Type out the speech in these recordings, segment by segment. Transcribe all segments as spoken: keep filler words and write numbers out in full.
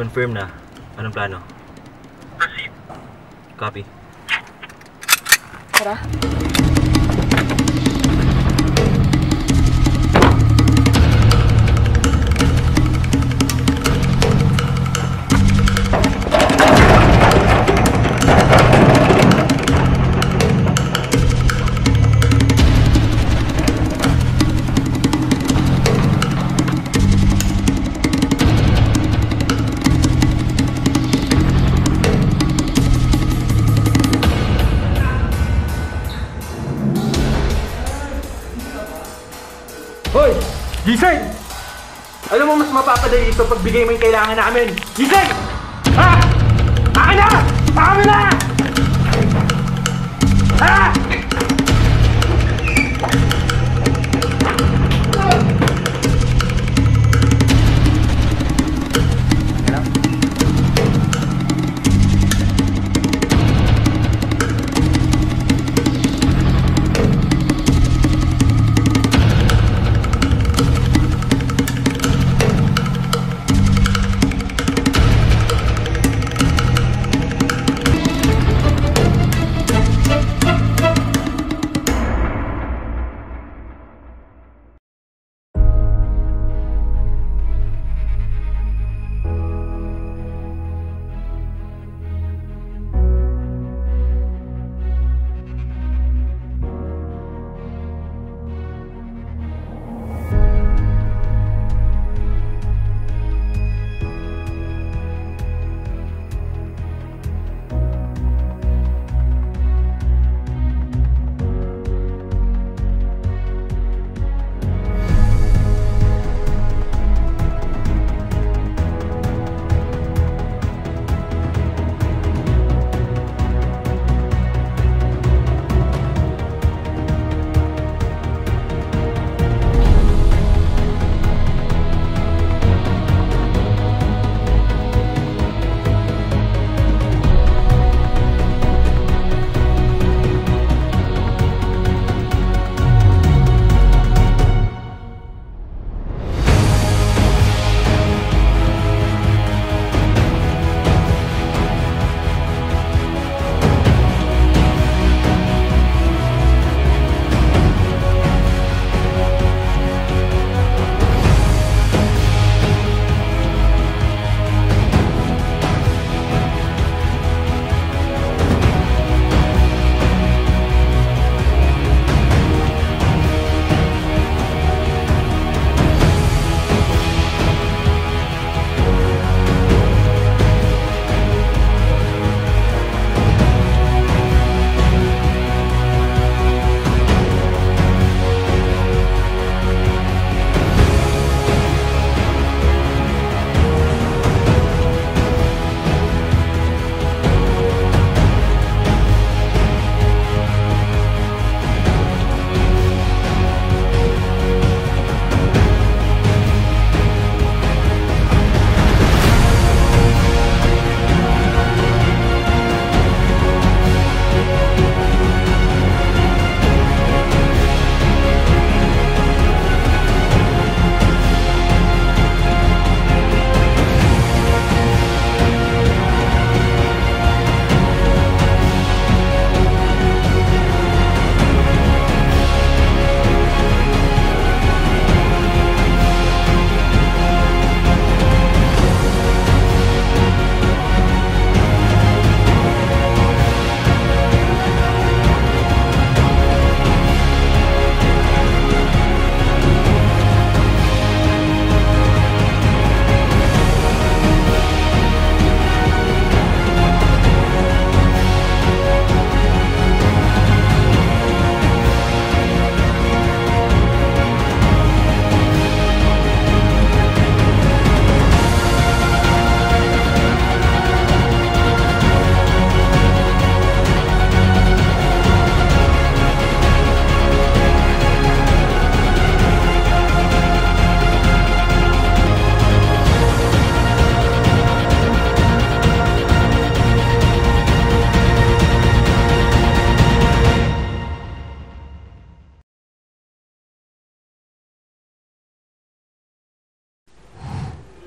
Confirm na. Anong plano? Proceed. Copy. Tara. Hoy! Gising! Alam mo, mas mapapadali ito pagbigay mo yung kailangan namin! Gising! Ha! Akin na! Akin na! Ha!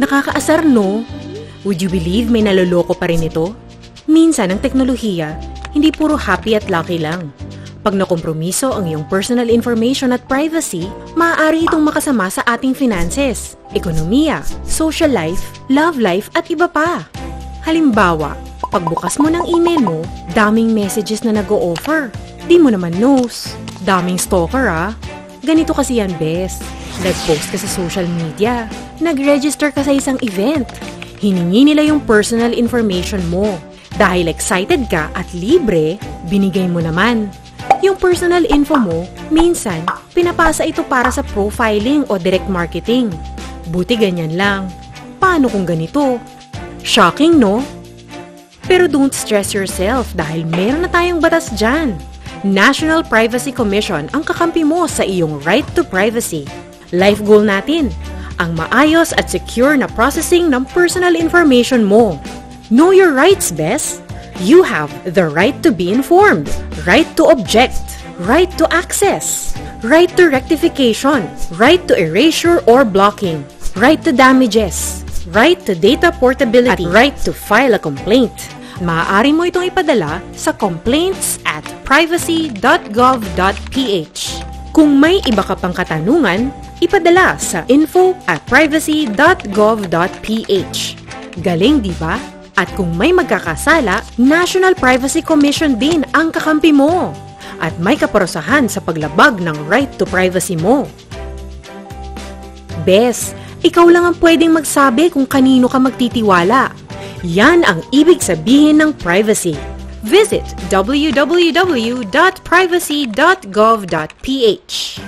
Nakakaasar, no? Would you believe may naloloko pa rin ito? Minsan ang teknolohiya, hindi puro happy at lucky lang. Pag nakompromiso ang iyong personal information at privacy, maaari itong makasama sa ating finances, ekonomiya, social life, love life at iba pa. Halimbawa, pagbukas mo ng email mo, daming messages na nag-o-offer. Di mo naman knows. Daming stalker ah. Ganito kasi yan, bes. Nag-post ka sa social media. Nag-register ka sa isang event. Hiningi nila yung personal information mo. Dahil excited ka at libre, binigay mo naman. Yung personal info mo, minsan, pinapasa ito para sa profiling o direct marketing. Buti ganyan lang. Paano kung ganito? Shocking, no? Pero don't stress yourself dahil meron na tayong batas dyan. National Privacy Commission ang kakampi mo sa iyong right to privacy. Life goal natin, ang maayos at secure na processing ng personal information mo. Know your rights, bes. You have the right to be informed, right to object, right to access, right to rectification, right to erasure or blocking, right to damages, right to data portability, at right to file a complaint. Maaari mo itong ipadala sa complaints at privacy dot gov dot p h. Kung may iba ka pang katanungan, ipadala sa info at privacy dot gov dot p h. Galing, di ba? At kung may magkakasala, National Privacy Commission din ang kakampi mo. At may kaparusahan sa paglabag ng right to privacy mo. Bes, ikaw lang ang pwedeng magsabi kung kanino ka magtitiwala. Yan ang ibig sabihin ng privacy. Visit w w w dot privacy dot gov dot p h.